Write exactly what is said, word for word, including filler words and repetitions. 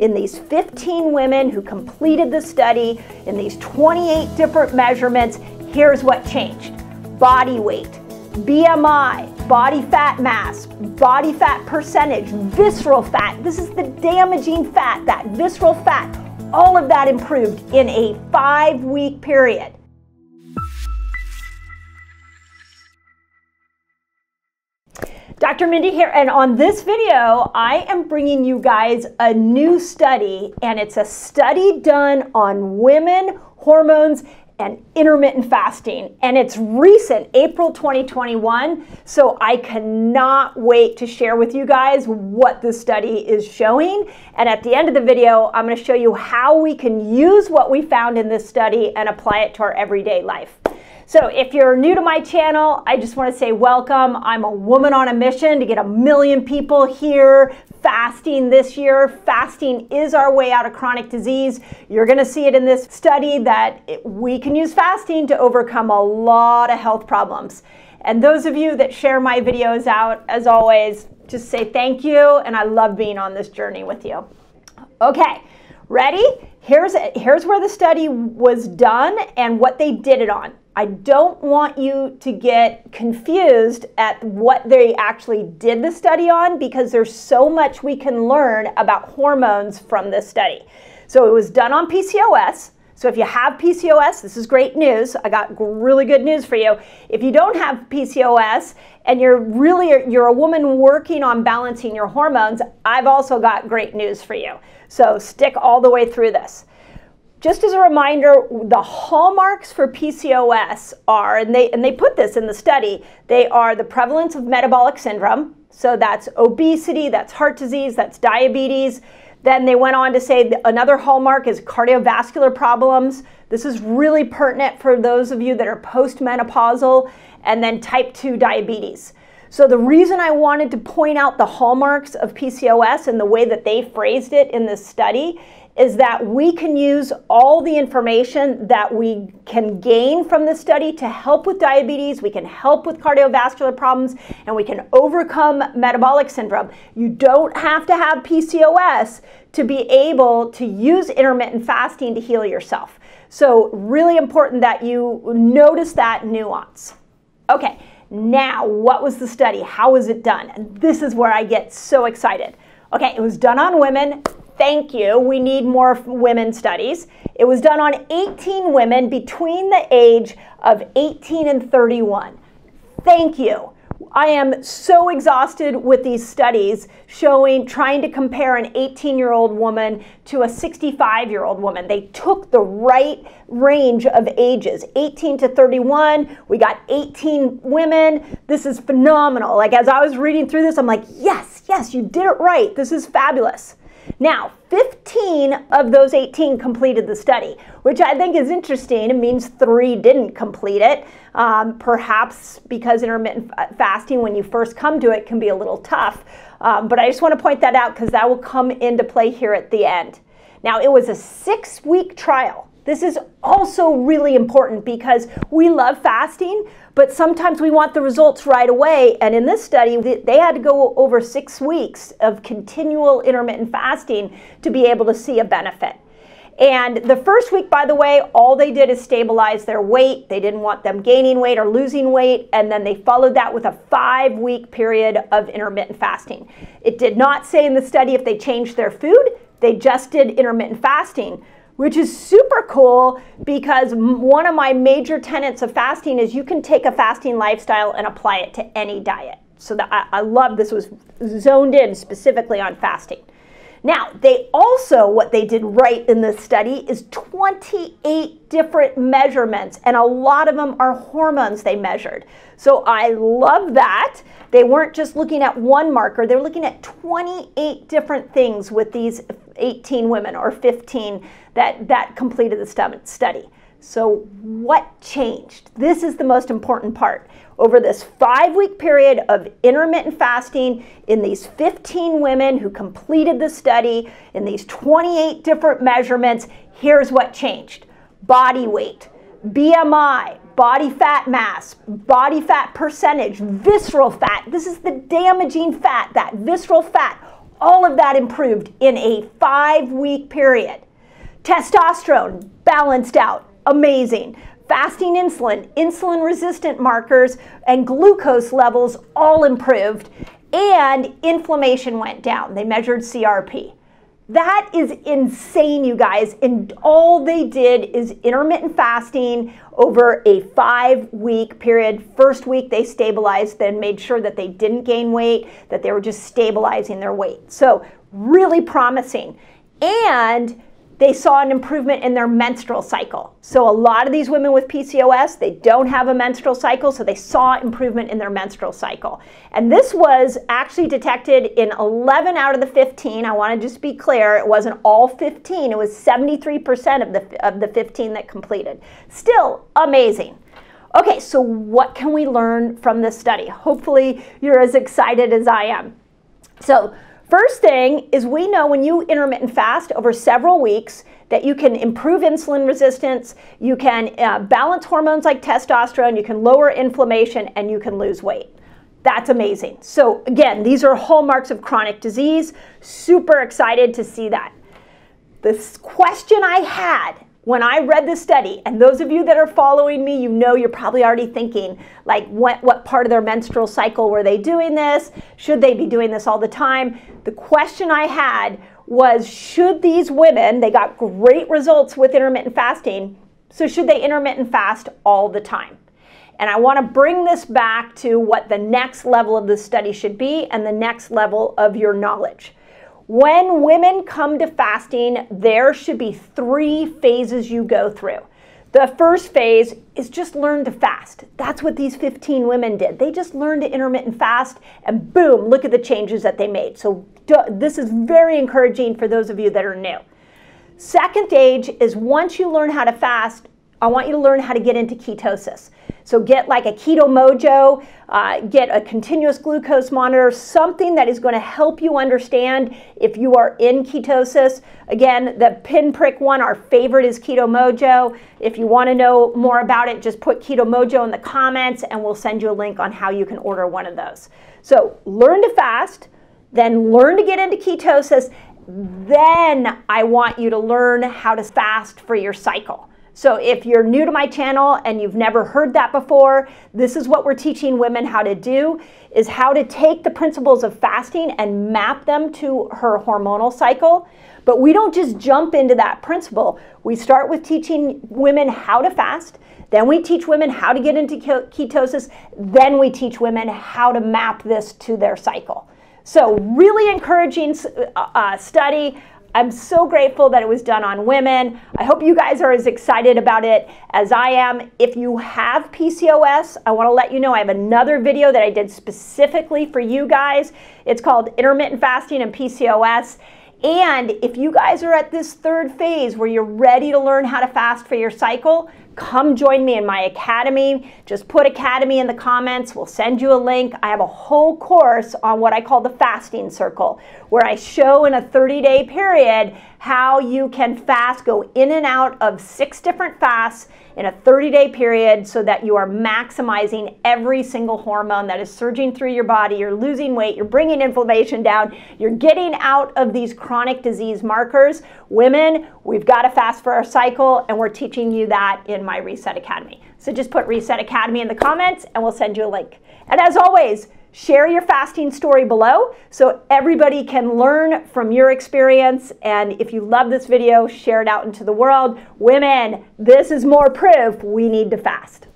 In these fifteen women who completed the study, in these twenty-eight different measurements, here's what changed. Body weight, B M I, body fat mass, body fat percentage, visceral fat. This is the damaging fat, that visceral fat. All of that improved in a five-week period. Doctor Mindy here, and on this video, I am bringing you guys a new study, and it's a study done on women, hormones, and intermittent fasting, and it's recent, April twenty twenty-one, so I cannot wait to share with you guys what this study is showing, and at the end of the video, I'm going to show you how we can use what we found in this study and apply it to our everyday life. So if you're new to my channel, I just want to say welcome. I'm a woman on a mission to get a million people here fasting this year. Fasting is our way out of chronic disease. You're going to see it in this study that it, we can use fasting to overcome a lot of health problems. And those of you that share my videos out, as always, just say thank you, and I love being on this journey with you. Okay, ready? Here's, here's where the study was done and what they did it on. I don't want you to get confused at what they actually did the study on, because there's so much we can learn about hormones from this study. So it was done on P C O S. So if you have P C O S, this is great news. I got really good news for you. If you don't have P C O S and you're really, you're a woman working on balancing your hormones, I've also got great news for you. So stick all the way through this. Just as a reminder, the hallmarks for P C O S are, and they, and they put this in the study, they are the prevalence of metabolic syndrome. So that's obesity, that's heart disease, that's diabetes. Then they went on to say another hallmark is cardiovascular problems. This is really pertinent for those of you that are postmenopausal, and then type two diabetes. So the reason I wanted to point out the hallmarks of P C O S and the way that they phrased it in this study is that we can use all the information that we can gain from this study to help with diabetes, we can help with cardiovascular problems, and we can overcome metabolic syndrome. You don't have to have P C O S to be able to use intermittent fasting to heal yourself. So really important that you notice that nuance. Okay, now what was the study? How was it done? And this is where I get so excited. Okay, it was done on women. Thank you. We need more women studies. It was done on eighteen women between the age of eighteen and thirty-one. Thank you. I am so exhausted with these studies showing, trying to compare an eighteen-year-old woman to a sixty-five-year-old woman. They took the right range of ages, eighteen to thirty-one. We got eighteen women. This is phenomenal. Like, as I was reading through this, I'm like, yes, yes, you did it right. This is fabulous. Now, fifteen of those eighteen completed the study, which I think is interesting. It means three didn't complete it, um, perhaps because intermittent fasting, when you first come to it, can be a little tough. Um, but I just want to point that out because that will come into play here at the end. Now, it was a six-week trial. This is also really important because we love fasting, but sometimes we want the results right away. And in this study, they had to go over six weeks of continual intermittent fasting to be able to see a benefit. And the first week, by the way, all they did is stabilize their weight. They didn't want them gaining weight or losing weight. And then they followed that with a five-week period of intermittent fasting. It did not say in the study if they changed their food. They just did intermittent fasting, which is super cool because one of my major tenets of fasting is you can take a fasting lifestyle and apply it to any diet. So that I, I love this was zoned in specifically on fasting. Now, they also, what they did right in this study is twenty-eight different measurements, and a lot of them are hormones they measured. So I love that. They weren't just looking at one marker, they're looking at twenty-eight different things with these eighteen women or fifteen that, that completed the study. So what changed? This is the most important part. Over this five-week period of intermittent fasting, in these fifteen women who completed the study, in these twenty-eight different measurements, here's what changed. Body weight, B M I, body fat mass, body fat percentage, visceral fat. This is the damaging fat, that visceral fat. all of that improved in a five-week period. Testosterone balanced out, amazing. Fasting insulin, insulin-resistant markers, and glucose levels all improved, and inflammation went down. They measured C R P. That is insane, you guys, and all they did is intermittent fasting over a five-week period. First week, they stabilized, then made sure that they didn't gain weight, that they were just stabilizing their weight. So really promising. And they saw an improvement in their menstrual cycle. So a lot of these women with P C O S, they don't have a menstrual cycle, so they saw improvement in their menstrual cycle. And this was actually detected in eleven out of the fifteen. I want to just be clear, it wasn't all fifteen. It was seventy-three percent of the, of the fifteen that completed. Still amazing. Okay, so what can we learn from this study? Hopefully you're as excited as I am. So, first thing is, we know when you intermittent fast over several weeks that you can improve insulin resistance, you can uh, balance hormones like testosterone, you can lower inflammation, and you can lose weight. That's amazing. So again, these are hallmarks of chronic disease. Super excited to see that. This question I had when I read the study, and those of you that are following me, you know you're probably already thinking, like, what, what part of their menstrual cycle were they doing this? Should they be doing this all the time? The question I had was, should these women, they got great results with intermittent fasting, so should they intermittent fast all the time? And I want to bring this back to what the next level of the study should be and the next level of your knowledge. When women come to fasting, there should be three phases you go through. The first phase is just learn to fast. That's what these fifteen women did. They just learned to intermittent fast, and boom, look at the changes that they made. So this is very encouraging for those of you that are new. Second stage is, once you learn how to fast, I want you to learn how to get into ketosis. So get like a Keto Mojo, uh, get a continuous glucose monitor, something that is going to help you understand if you are in ketosis. Again, the pinprick one, our favorite, is Keto Mojo. If you want to know more about it, just put Keto Mojo in the comments and we'll send you a link on how you can order one of those. So learn to fast, then learn to get into ketosis, then I want you to learn how to fast for your cycle. So if you're new to my channel and you've never heard that before, this is what we're teaching women how to do, is how to take the principles of fasting and map them to her hormonal cycle. But we don't just jump into that principle. We start with teaching women how to fast, then we teach women how to get into ketosis, then we teach women how to map this to their cycle. So really encouraging uh, study. I'm so grateful that it was done on women. I hope you guys are as excited about it as I am. If you have P C O S, I want to let you know I have another video that I did specifically for you guys. It's called Intermittent Fasting and P C O S. And if you guys are at this third phase where you're ready to learn how to fast for your cycle, come join me in my academy. Just put academy in the comments. We'll send you a link. I have a whole course on what I call the fasting circle, where I show in a thirty-day period how you can fast, go in and out of six different fasts in a thirty-day period so that you are maximizing every single hormone that is surging through your body. You're losing weight, you're bringing inflammation down, you're getting out of these chronic disease markers. Women, we've got to fast for our cycle, and we're teaching you that in my Reset Academy. So just put Reset Academy in the comments and we'll send you a link. And as always, share your fasting story below so everybody can learn from your experience. And if you love this video, share it out into the world. Women, this is more proof we need to fast.